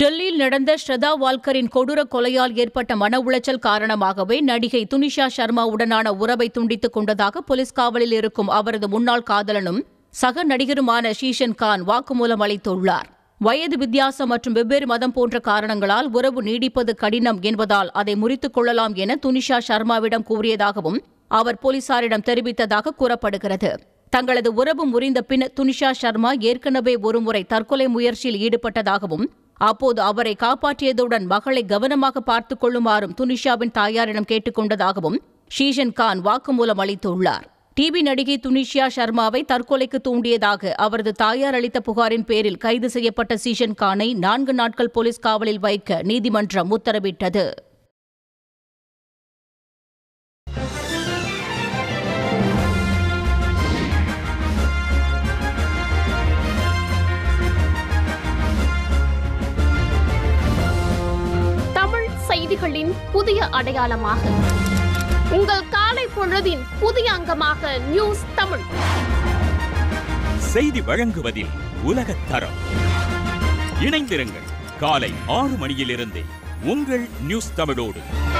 டெல்லியில் நடந்த ஷ்ரதா வால்கரின் கொடூர கொலையால் ஏற்பட்ட மன உளைச்சல் காரணமாகவே நடிகை துனிஷா சர்மா உடனான உறவை துண்டித்துக் கொண்டதாக போலீஸ் காவலில் இருக்கும் அவரது முன்னாள் காதலனும் சக நடிகருமான ஷீஷன் கான் வாக்குமூலம் அளித்துள்ளார். வயது வித்தியாசம் மற்றும் வெவ்வேறு மதம் போன்ற காரணங்களால் உறவு நீடிப்பது கடினம் என்பதால் அதை முறித்துக் கொள்ளலாம் என துனிஷா சர்மாவிடம் கூறியதாகவும் அவர் போலீசாரிடம் தெரிவித்ததாக கூறப்படுகிறது. தங்களது உறவு முறிந்த பின் துனிஷா சர்மா ஏற்கனவே ஒருமுறை தற்கொலை முயற்சியில் ஈடுபட்டதாகவும் அப்போது அவரை காப்பாற்றியதுடன் மகளை கவனமாக பார்த்துக் கொள்ளுமாறும் துனிஷாவின் தாயாரிடம் கேட்டுக் கொண்டதாகவும் ஷீஷன் கான் வாக்குமூலம் அளித்துள்ளார். டிவி நடிகை துனிஷா சர்மாவை தற்கொலைக்கு தூண்டியதாக அவரது தாயார் அளித்த புகாரின் பேரில் கைது செய்யப்பட்ட ஷீஷன் கானை 4 நாட்கள் போலீஸ் காவலில் வைக்க நீதிமன்றம் உத்தரவிட்டது. தமிழ் செய்திகளின் புதிய அடையாளமாக உங்கள் காலை பொழுதின் புதிய அங்கமாக நியூஸ் தமிழ் செய்தி வழங்குவதில் உலகத்தரம். இணைந்திருங்கள் காலை 6 மணியிலிருந்து உங்கள் நியூஸ் தமிழோடு.